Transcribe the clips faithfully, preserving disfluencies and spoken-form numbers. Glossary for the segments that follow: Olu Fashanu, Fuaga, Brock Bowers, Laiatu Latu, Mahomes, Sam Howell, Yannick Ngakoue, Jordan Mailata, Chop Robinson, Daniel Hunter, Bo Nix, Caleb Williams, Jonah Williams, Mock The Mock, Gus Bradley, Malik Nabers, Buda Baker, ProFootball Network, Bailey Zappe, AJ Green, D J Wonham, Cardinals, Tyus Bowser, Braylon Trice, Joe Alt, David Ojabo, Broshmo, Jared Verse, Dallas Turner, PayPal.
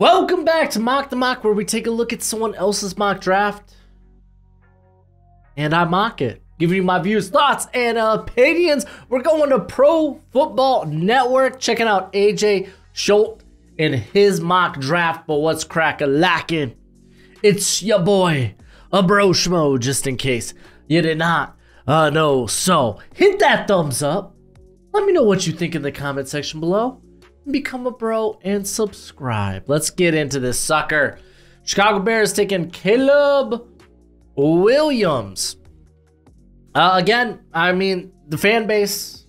Welcome back to Mock the Mock, where we take a look at someone else's mock draft and I mock it, giving you my views, thoughts, and opinions. We're going to Pro Football Network, checking out A J Schultz and his mock draft. But what's crack-a-lackin'? It's your boy, a bro schmo, just in case you did not uh, know. So hit that thumbs up. Let me know what you think in the comment section below. Become a bro and subscribe. Let's get into this sucker. Chicago Bears taking Caleb Williams. Uh, again, I mean, the fan base,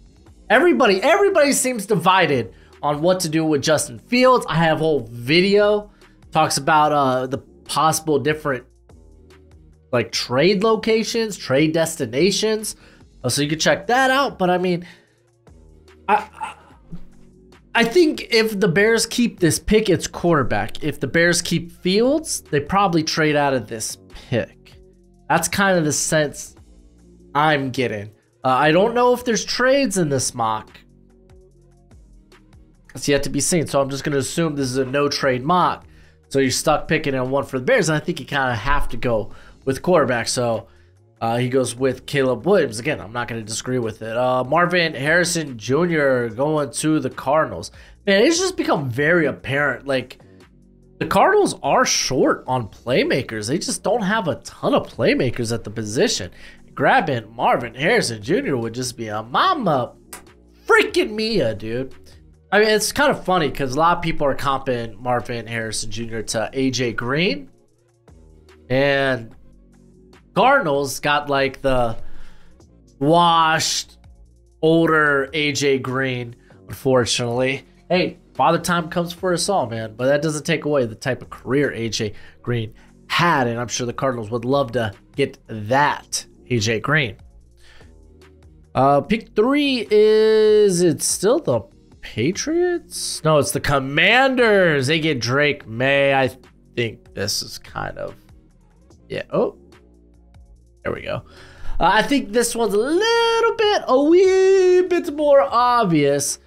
everybody, everybody seems divided on what to do with Justin Fields. I have a whole video talks about uh, the possible different like trade locations, trade destinations. Uh, so you can check that out. But I mean, I, I I think if the Bears keep this pick, it's quarterback. If the Bears keep Fields, they probably trade out of this pick. That's kind of the sense I'm getting. Uh, I don't know if there's trades in this mock. It's yet to be seen. So I'm just going to assume this is a no trade mock. So you're stuck picking at one for the Bears. And I think you kind of have to go with quarterback. So uh, he goes with Caleb Williams. Again, I'm not going to disagree with it. Uh, Marvin Harrison Junior going to the Cardinals. Man, it's just become very apparent. Like, the Cardinals are short on playmakers. They just don't have a ton of playmakers at the position. Grabbing Marvin Harrison Junior would just be a mama freaking mia, dude. I mean, it's kind of funny because a lot of people are comping Marvin Harrison Junior to A J Green. And Cardinals got like the washed older A J Green, unfortunately. Hey, father time comes for us all, man, but that doesn't take away the type of career A J Green had, and I'm sure the Cardinals would love to get that A J Green. Uh, pick three is it's still the Patriots? No, it's the Commanders. They get Drake May. I think this is kind of, yeah. Oh, there we go. Uh, I think this one's a little bit, a wee bit more obvious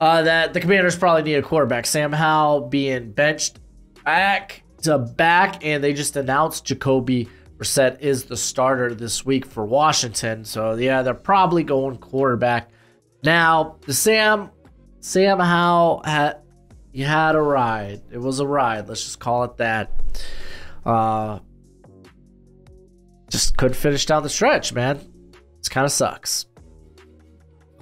uh, that the Commanders probably need a quarterback. Sam Howell being benched back to back, and they just announced Jacoby Brissett is the starter this week for Washington. So yeah, they're probably going quarterback. Now, the Sam, Sam Howell had, he had a ride. It was a ride. Let's just call it that. Uh, Just couldn't finish down the stretch, man. This kind of sucks.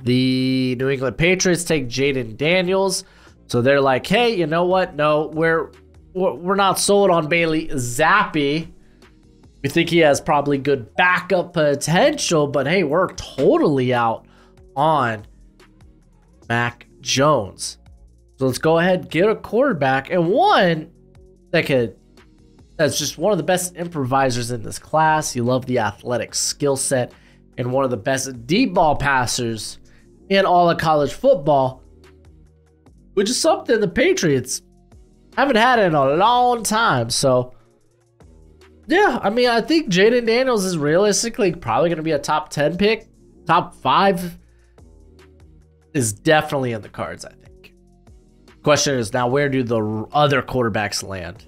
The New England Patriots take Jayden Daniels. So they're like, hey, you know what? No, we're we're not sold on Bailey Zappe. We think he has probably good backup potential, but hey, we're totally out on Mac Jones. So let's go ahead, get a quarterback, and one that could. That's just one of the best improvisers in this class. You love the athletic skill set and one of the best deep ball passers in all of college football, which is something the Patriots haven't had in a long time. So, yeah, I mean, I think Jayden Daniels is realistically probably going to be a top ten pick. Top five is definitely in the cards, I think. Question is now, where do the other quarterbacks land?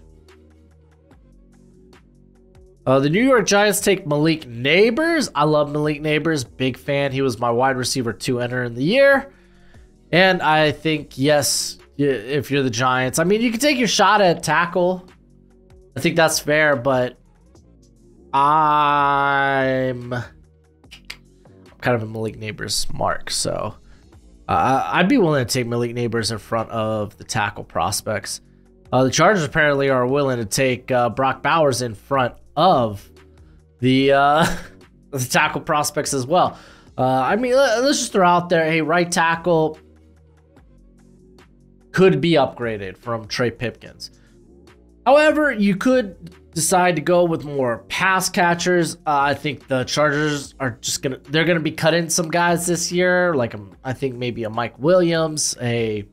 Uh, the New York Giants take Malik Nabers. I love Malik Nabers. Big fan. He was my wide receiver two entering the year. And I think, yes, if you're the Giants, I mean, you can take your shot at tackle. I think that's fair, but I'm kind of a Malik Nabers mark. So uh, I'd be willing to take Malik Nabers in front of the tackle prospects. Uh, the Chargers apparently are willing to take uh, Brock Bowers in front of the uh the tackle prospects as well. uh I mean, let's just throw out there, hey, right tackle could be upgraded from Trey Pipkins. However, you could decide to go with more pass catchers. uh, I think the Chargers are just gonna they're gonna be cutting some guys this year, like um, I think maybe a Mike Williams, a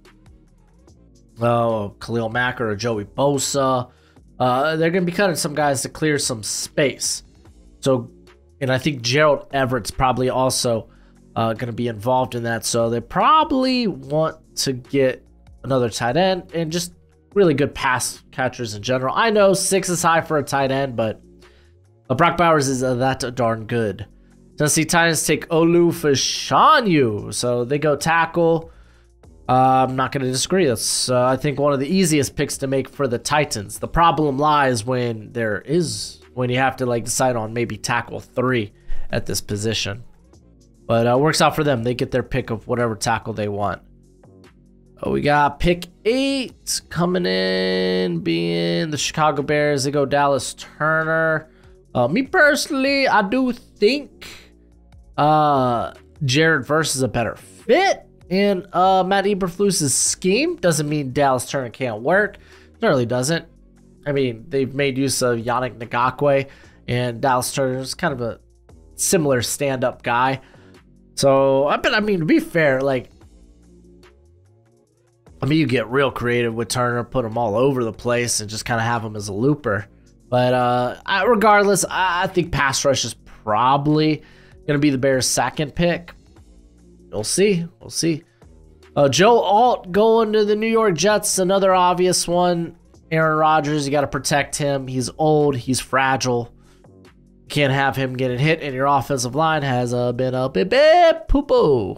oh Khalil Mack, or a Joey Bosa. Uh, they're going to be cutting some guys to clear some space. So, and I think Gerald Everett's probably also uh, going to be involved in that. So they probably want to get another tight end and just really good pass catchers in general. I know six is high for a tight end, but Brock Bowers is that darn good. Tennessee Titans take Olu Fashanu, so they go tackle. Uh, I'm not going to disagree. That's, uh, I think, one of the easiest picks to make for the Titans. The problem lies when there is, when you have to like decide on maybe tackle three at this position. But it uh, works out for them. They get their pick of whatever tackle they want. Oh, we got pick eight coming in, being the Chicago Bears. They go Dallas Turner. Uh, me personally, I do think uh, Jared Verse is a better fit in uh, Matt Eberflus's scheme. Doesn't mean Dallas Turner can't work. Certainly doesn't. I mean, they've made use of Yannick Ngakoue, and Dallas Turner is kind of a similar stand-up guy. So, I bet, I mean, to be fair, like, I mean, you get real creative with Turner, put him all over the place, and just kind of have him as a looper. But uh, I, regardless, I, I think pass rush is probably going to be the Bears' second pick. We'll see. We'll see. Uh, Joe Alt going to the New York Jets, another obvious one. Aaron Rodgers, you got to protect him. He's old. He's fragile. You can't have him getting hit, and your offensive line has uh, been a bit, bit poo-poo.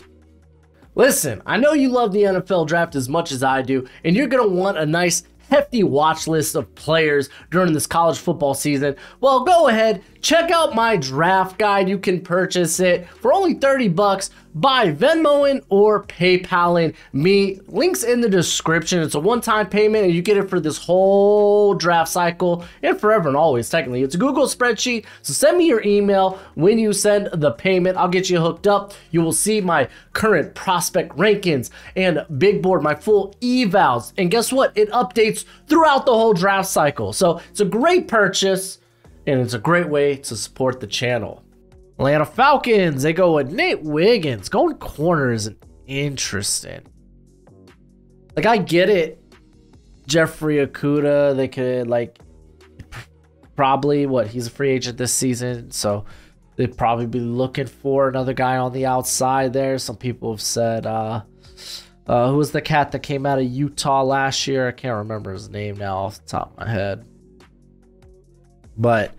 Listen, I know you love the N F L draft as much as I do, and you're going to want a nice hefty watch list of players during this college football season. Well, go ahead, check out my draft guide. You can purchase it for only thirty bucks by Venmoing or PayPaling me. Links in the description. It's a one-time payment and you get it for this whole draft cycle and forever and always. Technically, it's a Google spreadsheet. So send me your email when you send the payment. I'll get you hooked up. You will see my current prospect rankings and big board, my full evals. And guess what? It updates throughout the whole draft cycle. So it's a great purchase and it's a great way to support the channel. Atlanta Falcons, they go with Nate Wiggins. Going corner is interesting. Like, I get it. Jeffrey Okudah, they could, like, probably, what, he's a free agent this season, so they'd probably be looking for another guy on the outside there. Some people have said, uh, uh, who was the cat that came out of Utah last year? I can't remember his name now off the top of my head. But,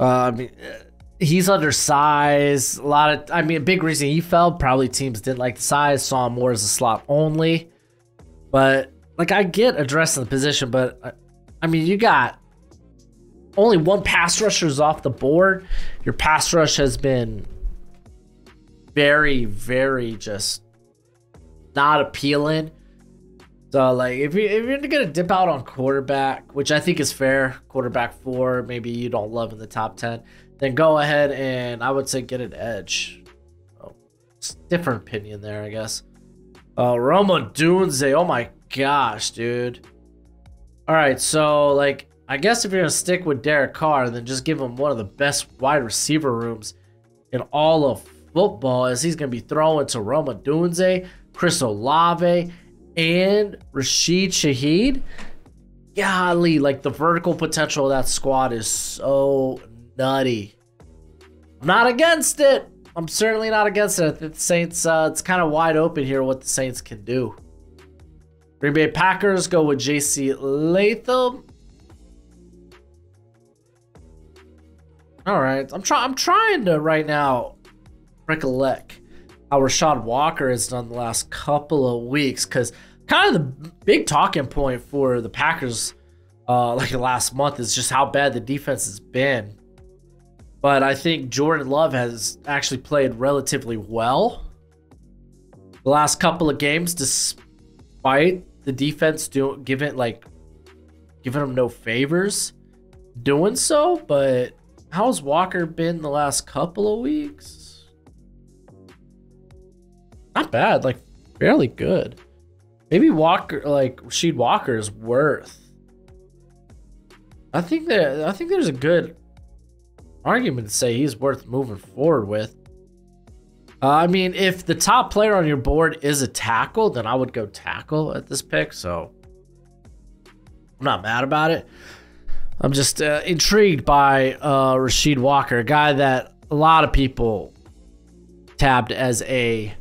uh, I mean... he's undersized. A lot of, I mean, a big reason he fell, probably teams didn't like the size, saw him more as a slot only. But, like, I get addressing the position, but, I, I mean, you got only one pass rusher is off the board. Your pass rush has been very, very just not appealing. So, like, if, you, if you're going to dip out on quarterback, which I think is fair, quarterback four, maybe you don't love in the top ten, then go ahead and I would say get an edge. Oh, it's a different opinion there, I guess. Uh, Rome Odunze, oh my gosh, dude. All right, so, like, I guess if you're going to stick with Derek Carr, then just give him one of the best wide receiver rooms in all of football, as he's going to be throwing to Rome Odunze, Chris Olave, and Rashid Shaheed. Golly, like, the vertical potential of that squad is so nutty. I'm not against it. I'm certainly not against it. I think the Saints, uh, it's kind of wide open here what the Saints can do. Green Bay Packers go with J C Latham. All right, I'm trying. I'm trying to right now recollect how Rashaad Walker has done the last couple of weeks, because kind of the big talking point for the Packers, uh, like the last month, is just how bad the defense has been. But I think Jordan Love has actually played relatively well the last couple of games, despite the defense doing giving like giving him no favors doing so. But how's Walker been the last couple of weeks? Not bad, like fairly good. Maybe Walker, like Rasheed Walker, is worth. I think that I think there's a good argument to say he's worth moving forward with. Uh, I mean, if the top player on your board is a tackle, then I would go tackle at this pick. So I'm not mad about it. I'm just uh, intrigued by uh, Rasheed Walker, a guy that a lot of people tabbed as a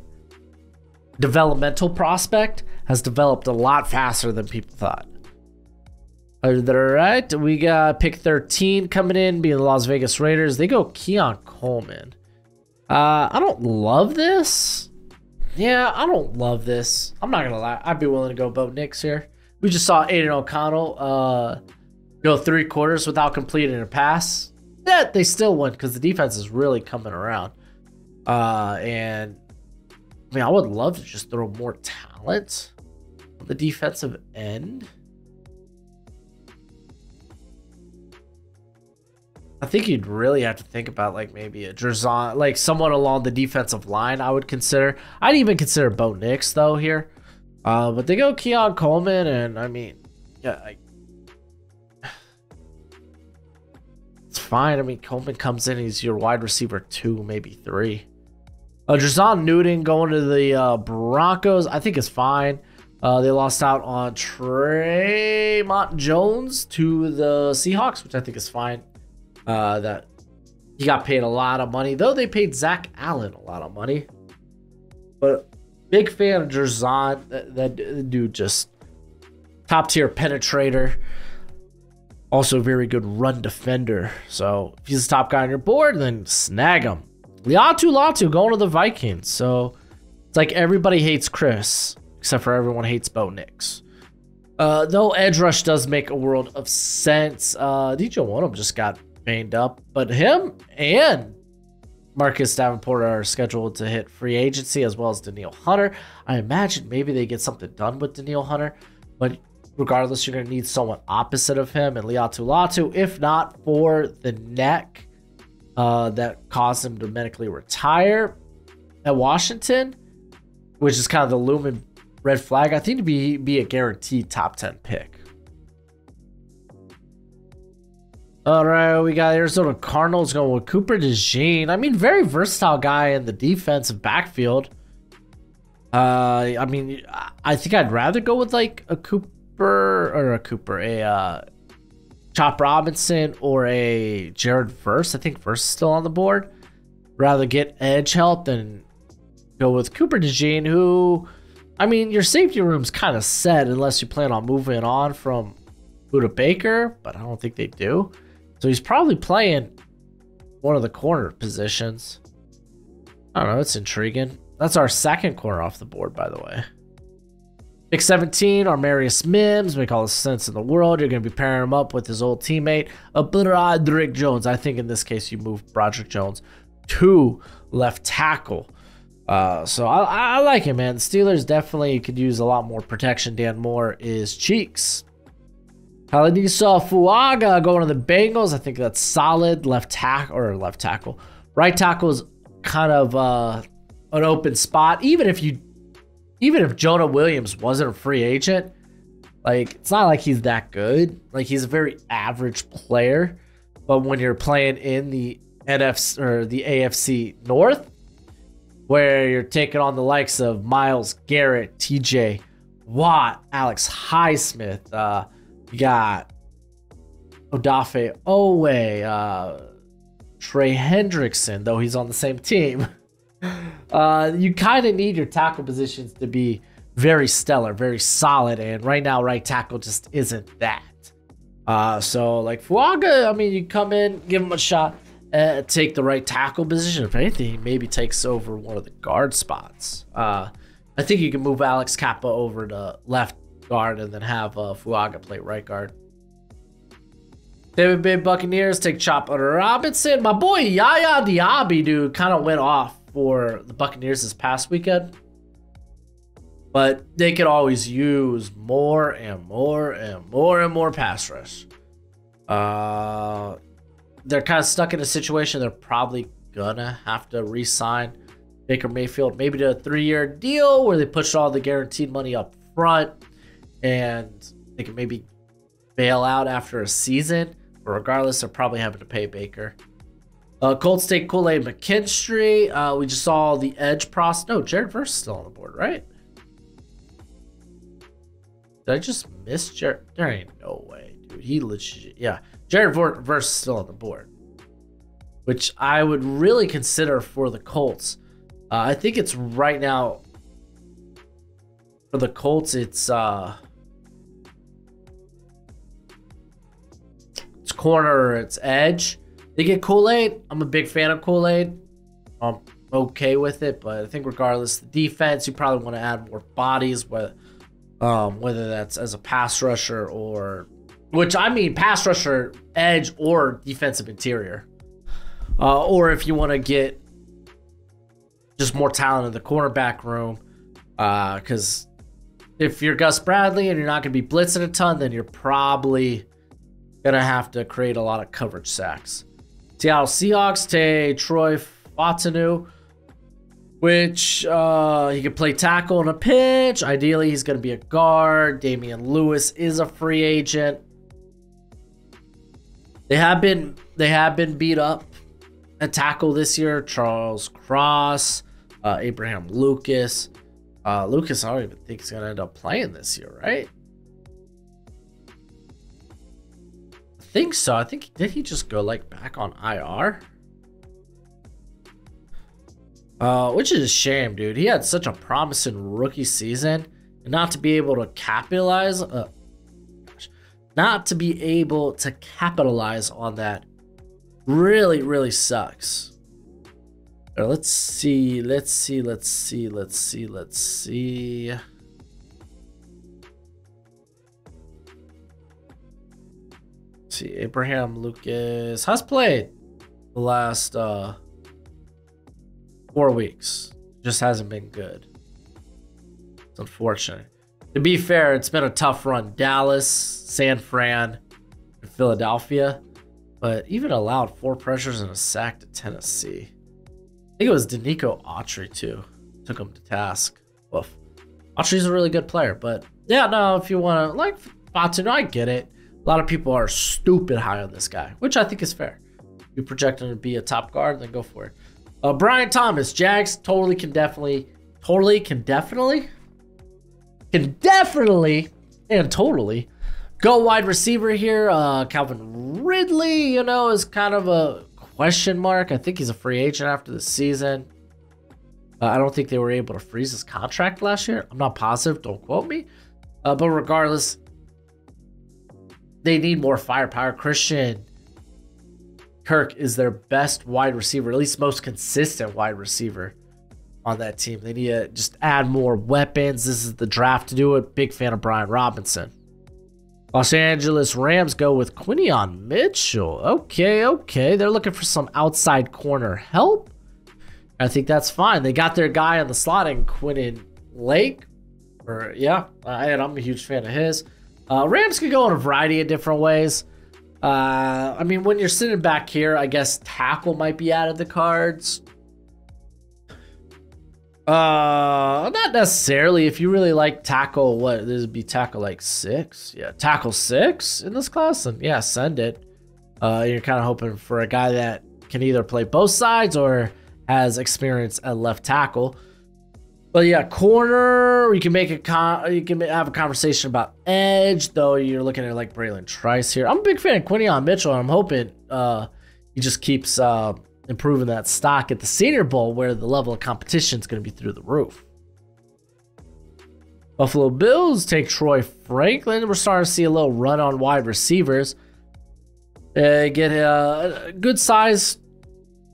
developmental prospect, has developed a lot faster than people thought. All right, we got pick thirteen coming in, being the Las Vegas Raiders. They go Keon Coleman. Uh, I don't love this. Yeah, I don't love this. I'm not going to lie. I'd be willing to go Bo Nix here. We just saw Aiden O'Connell uh, go three quarters without completing a pass. That they still won because the defense is really coming around. Uh, and, I mean, I would love to just throw more talent on the defensive end. I think you'd really have to think about like maybe a Drazon, like someone along the defensive line I would consider. I'd even consider Bo Nix though here. Uh, but they go Keon Coleman and I mean, yeah, I, it's fine. I mean, Coleman comes in, he's your wide receiver two, maybe three. Uh, Drazon Newden going to the uh, Broncos, I think is fine. Uh, they lost out on Trey Jones to the Seahawks, which I think is fine. Uh, that he got paid a lot of money, though they paid Zach Allen a lot of money. But big fan of Drazon, that, that dude just top tier penetrator. Also very good run defender. So if he's the top guy on your board, then snag him. Laiatu Latu going to the Vikings. So it's like everybody hates Chris, except for everyone hates Bo Nix. Uh, though edge rush does make a world of sense. Uh, D J Wonham just got banged up, but him and Marcus Davenport are scheduled to hit free agency as well as Daniel Hunter. I imagine maybe they get something done with Daniel Hunter, but regardless, you're going to need someone opposite of him and Laiatu Latu, if not for the neck uh, that caused him to medically retire at Washington, which is kind of the looming red flag. I think to be be a guaranteed top ten pick. All right, we got Arizona Cardinals going with Cooper DeJean. I mean, very versatile guy in the defensive backfield. Uh, I mean, I think I'd rather go with like a Cooper or a Cooper, a uh, Chop Robinson or a Jared Verse. I think Verse is still on the board. Rather get edge help than go with Cooper DeJean, who, I mean, your safety room's kind of set unless you plan on moving on from Buda Baker, but I don't think they do. So he's probably playing one of the corner positions. I don't know. It's intriguing. That's our second corner off the board, by the way. Pick seventeen, Armarius Mims. Make all the sense in the world. You're going to be pairing him up with his old teammate, Broderick Jones. I think in this case, you move Broderick Jones to left tackle. Uh, so I, I like it, man. The Steelers definitely could use a lot more protection. Dan Moore is cheeks. Saw Fuaga going to the Bengals. I think that's solid. Left tackle or left tackle. Right tackle is kind of uh, an open spot. Even if you, even if Jonah Williams wasn't a free agent, like it's not like he's that good. Like he's a very average player. But when you're playing in the N F C or the A F C North, where you're taking on the likes of Myles Garrett, T J Watt, Alex Highsmith, uh, you got Odafe Oweh, uh, Trey Hendrickson, though he's on the same team. Uh, you kind of need your tackle positions to be very stellar, very solid. And right now, right tackle just isn't that. Uh, so, like, Fuaga, I mean, you come in, give him a shot, uh, take the right tackle position. If anything, he maybe takes over one of the guard spots. Uh, I think you can move Alex Kappa over to left guard and then have uh, Fuaga play right guard. David Big Buccaneers take Chop Robinson. My boy Yaya Diaby, dude, kind of went off for the Buccaneers this past weekend. But they could always use more and more and more and more pass rush. Uh, they're kind of stuck in a situation they're probably gonna have to re-sign Baker Mayfield maybe to a three-year deal where they push all the guaranteed money up front. And they can maybe bail out after a season, but regardless, they're probably having to pay Baker. Uh, Colts take Kool-Aid McKinstry. Uh, we just saw the edge pros. No, Jared Verse is still on the board, right? Did I just miss Jared? There ain't no way, dude. He legit, yeah. Jared Verse is still on the board, which I would really consider for the Colts. Uh, I think it's right now for the Colts. It's uh. corner or it's edge. They get Kool-Aid. I'm a big fan of Kool-Aid. I'm okay with it, but I think regardless, the defense, you probably want to add more bodies, whether, um, whether that's as a pass rusher or, which I mean pass rusher, edge, or defensive interior. Uh, or if you want to get just more talent in the cornerback room, because uh, if you're Gus Bradley and you're not going to be blitzing a ton, then you're probably going to have to create a lot of coverage sacks. Seattle Seahawks, Tay Troy Fotenu, which uh, he could play tackle on a pitch. Ideally, he's going to be a guard. Damian Lewis is a free agent. They have been they have been beat up at tackle this year. Charles Cross, uh, Abraham Lucas. Uh, Lucas, I don't even think he's going to end up playing this year, right? I think so. I think, did he just go like back on I R? Uh, which is a shame, dude. He had such a promising rookie season, and not to be able to capitalize, uh, gosh, not to be able to capitalize on that really, really sucks. Right, let's see, let's see, let's see, let's see, let's see. Let's see, Abraham Lucas has played the last, uh, four weeks, just hasn't been good. It's unfortunate. To be fair, it's been a tough run. Dallas, San Fran, and Philadelphia, but even allowed four pressures and a sack to Tennessee. I think it was Danico Autry too. Took him to task. Woof. Autry's a really good player, but yeah, no. If you want to like Botton, I get it. A lot of people are stupid high on this guy, which I think is fair. If you project him to be a top guard, then go for it. Uh, Brian Thomas, Jags totally can definitely, totally can definitely, can definitely, and totally go wide receiver here. Uh, Calvin Ridley, you know, is kind of a question mark. I think he's a free agent after the season. Uh, I don't think they were able to freeze his contract last year. I'm not positive. Don't quote me. Uh, but regardless, they need more firepower. Christian Kirk is their best wide receiver, at least most consistent wide receiver on that team. They need to just add more weapons. This is the draft to do it. Big fan of Brian Robinson. Los Angeles Rams go with Quinion Mitchell. Okay, okay. They're looking for some outside corner help. I think that's fine. They got their guy on the slot in Quinnen Lake. Or, yeah, and I'm a huge fan of his. Uh, Rams could go in a variety of different ways. Uh, I mean, when you're sitting back here, I guess tackle might be out of the cards. Uh, not necessarily. If you really like tackle, what, this would be tackle like six? Yeah, tackle six in this class? And yeah, send it. Uh, you're kind of hoping for a guy that can either play both sides or has experience at left tackle. But yeah, corner, you can make a con you can have a conversation about edge, though you're looking at like Braylon Trice here. I'm a big fan of Quinion Mitchell, and I'm hoping uh, he just keeps uh, improving that stock at the Senior Bowl, where the level of competition is going to be through the roof. Buffalo Bills take Troy Franklin. We're starting to see a little run on wide receivers. They get a good size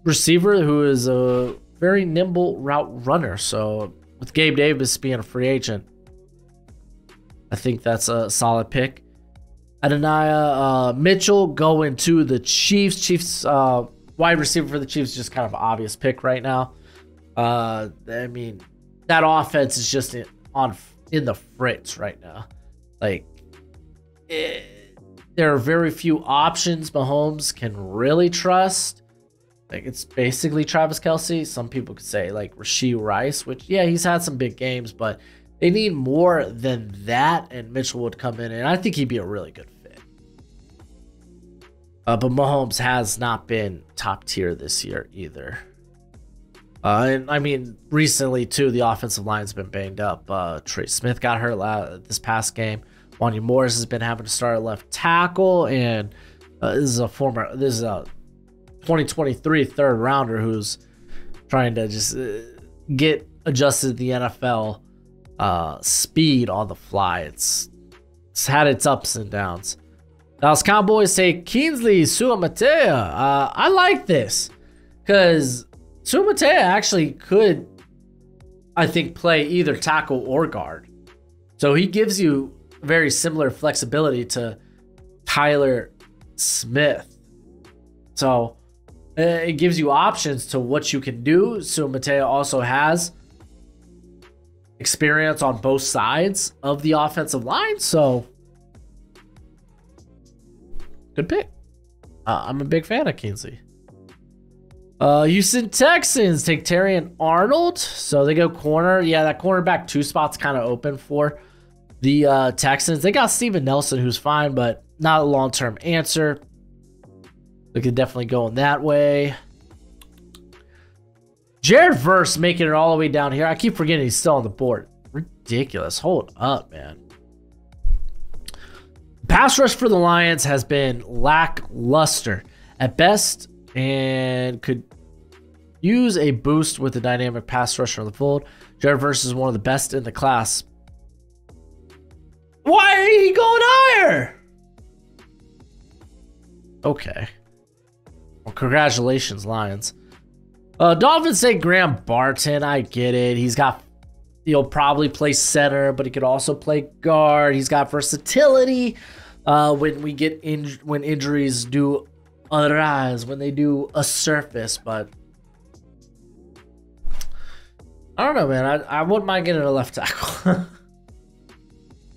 receiver who is a very nimble route runner. So with Gabe Davis being a free agent, I think that's a solid pick. Adoniah uh, Mitchell going to the Chiefs. Chiefs uh, wide receiver for the Chiefs, just kind of an obvious pick right now. Uh, I mean, that offense is just in, on in the fritz right now. Like, it, there are very few options Mahomes can really trust. Like, it's basically Travis Kelce. Some people could say like Rashee Rice, which, yeah, he's had some big games, but they need more than that. And Mitchell would come in, and I think he'd be a really good fit. Uh, but Mahomes has not been top tier this year either. Uh, and I mean, recently too, the offensive line's been banged up. Uh, Trey Smith got hurt uh, this past game. Wanya Morris has been having to start at left tackle, and uh, this is a former. This is a twenty twenty-three third rounder who's trying to just uh, get adjusted to the N F L uh, speed on the fly. It's, it's had its ups and downs. Dallas Cowboys take Kingsley Suamatea. Uh, I like this because Suamatea actually could, I think, play either tackle or guard. So he gives you very similar flexibility to Tyler Smith. So uh, it gives you options to what you can do. Suamatea also has experience on both sides of the offensive line. So good pick. Uh, I'm a big fan of Kingsley. Uh, Houston Texans take Terrion Arnold. So they go corner. Yeah, that cornerback two spot's kind of open for the uh, Texans. They got Steven Nelson, who's fine, but not a long-term answer. They could definitely go in that way. Jared Verse making it all the way down here. I keep forgetting he's still on the board. Ridiculous. Hold up, man. Pass rush for the Lions has been lackluster at best and could use a boost with the dynamic pass rusher on the fold. Jared Verse is one of the best in the class. Why are you going higher? Okay. Well, congratulations, Lions. Uh, Dolphins say Graham Barton. I get it. He's got... He'll probably play center, but he could also play guard. He's got versatility. Uh, when we get in, when injuries do arise, when they do a surface, but I don't know, man. I, I wouldn't mind getting a left tackle.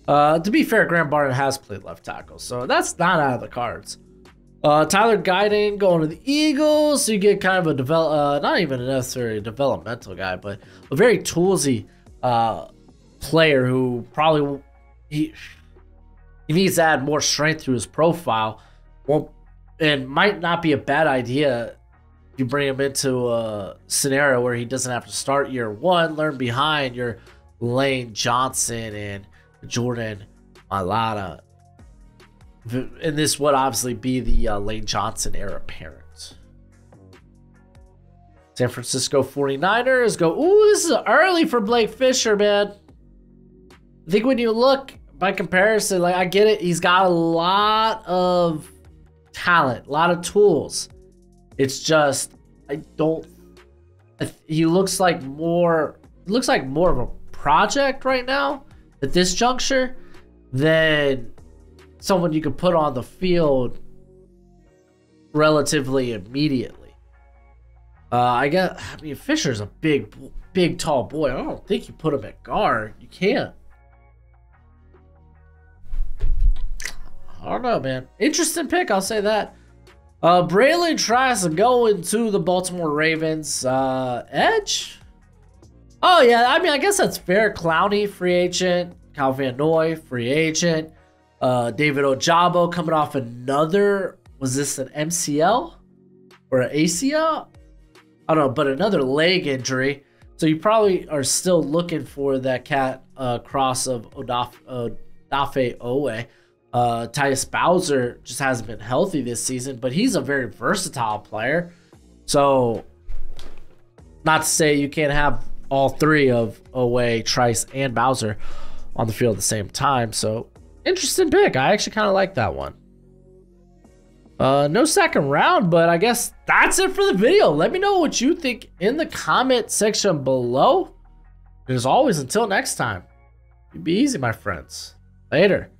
uh, to be fair, Graham Barton has played left tackle, so that's not out of the cards. Uh, Tyler Guyton going to the Eagles. So you get kind of a develop, uh, not even necessarily a developmental guy, but a very toolsy uh player who probably he he needs to add more strength to his profile. Well, and might not be a bad idea if you bring him into a scenario where he doesn't have to start year one, learn behind your Lane Johnson and Jordan Mailata. And this would obviously be the uh, Lane Johnson heir apparent. San Francisco 49ers go, ooh, this is early for Blake Fisher, man. I think when you look by comparison, like I get it, he's got a lot of talent, a lot of tools. It's just, I don't, he looks like more, looks like more of a project right now at this juncture than someone you could put on the field relatively immediately. Uh, I guess, I mean, Fisher's a big, big, tall boy. I don't think you put him at guard. You can't. I don't know, man. Interesting pick, I'll say that. Uh, Braylon Trice going to the Baltimore Ravens. Uh, edge? Oh, yeah. I mean, I guess that's fair. Clowney, free agent. Kyle Van Noy, free agent. Uh, David Ojabo coming off another, was this an M C L? Or an A C L? I don't know, but another leg injury. So you probably are still looking for that cat uh, cross of Odafe Oweh. Uh, Tyus Bowser just hasn't been healthy this season, but he's a very versatile player. So not to say you can't have all three of Oweh, Trice, and Bowser on the field at the same time. So interesting pick. I actually kind of like that one. Uh, no second round, but I guess that's it for the video. Let me know what you think in the comment section below. And as always, until next time, be easy, my friends. Later.